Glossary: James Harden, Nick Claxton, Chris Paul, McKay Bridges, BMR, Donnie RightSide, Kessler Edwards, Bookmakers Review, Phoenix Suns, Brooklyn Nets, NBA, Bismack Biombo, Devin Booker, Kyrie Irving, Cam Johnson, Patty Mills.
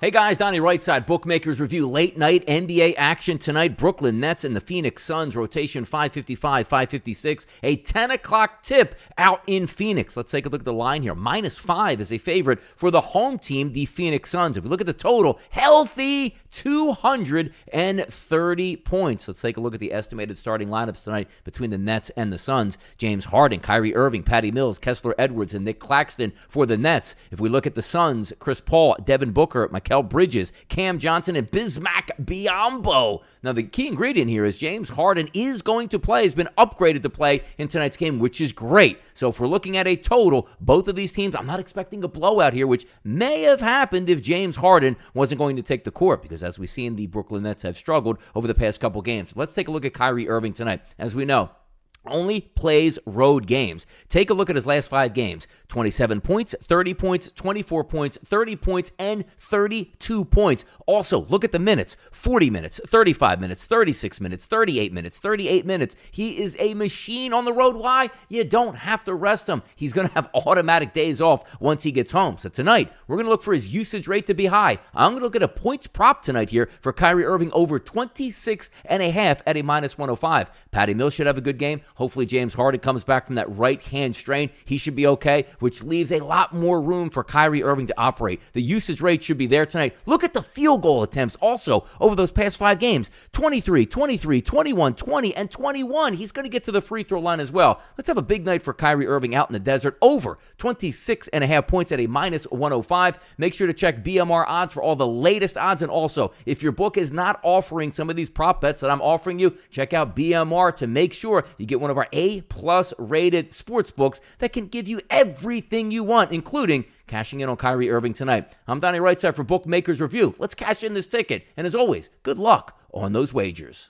Hey guys, Donnie RightSide, Bookmakers Review, late night NBA action tonight. Brooklyn Nets and the Phoenix Suns, rotation 555, 556, a 10 o'clock tip out in Phoenix. Let's take a look at the line here. -5 is a favorite for the home team, the Phoenix Suns. If we look at the total, healthy 230 points. Let's take a look at the estimated starting lineups tonight between the Nets and the Suns. James Harden, Kyrie Irving, Patty Mills, Kessler Edwards, and Nick Claxton for the Nets. If we look at the Suns, Chris Paul, Devin Booker, McKay Bridges, Cam Johnson, and Bismack Biombo. Now, the key ingredient here is James Harden is going to play, has been upgraded to play in tonight's game, which is great. So if we're looking at a total, both of these teams, I'm not expecting a blowout here, which may have happened if James Harden wasn't going to take the court, because as we've seen, the Brooklyn Nets have struggled over the past couple games. Let's take a look at Kyrie Irving tonight. As we know, only plays road games. Take a look at his last 5 games. 27 points, 30 points, 24 points, 30 points, and 32 points. Also, look at the minutes. 40 minutes, 35 minutes, 36 minutes, 38 minutes, 38 minutes. He is a machine on the road. Why? You don't have to rest him. He's going to have automatic days off once he gets home. So tonight, we're going to look for his usage rate to be high. I'm going to look at a points prop tonight here for Kyrie Irving over 26.5 at a -105. Patty Mills should have a good game. Hopefully, James Harden comes back from that right-hand strain. He should be okay, which leaves a lot more room for Kyrie Irving to operate. The usage rate should be there tonight. Look at the field goal attempts also over those past 5 games. 23, 23, 21, 20, and 21. He's going to get to the free throw line as well. Let's have a big night for Kyrie Irving out in the desert. Over 26.5 points at a -105. Make sure to check BMR odds for all the latest odds. And also, if your book is not offering some of these prop bets that I'm offering you, check out BMR to make sure you get one of our A+ rated sports books that can give you everything you want, including cashing in on Kyrie Irving tonight. I'm Donnie RightSide for Bookmakers Review. Let's cash in this ticket. And as always, good luck on those wagers.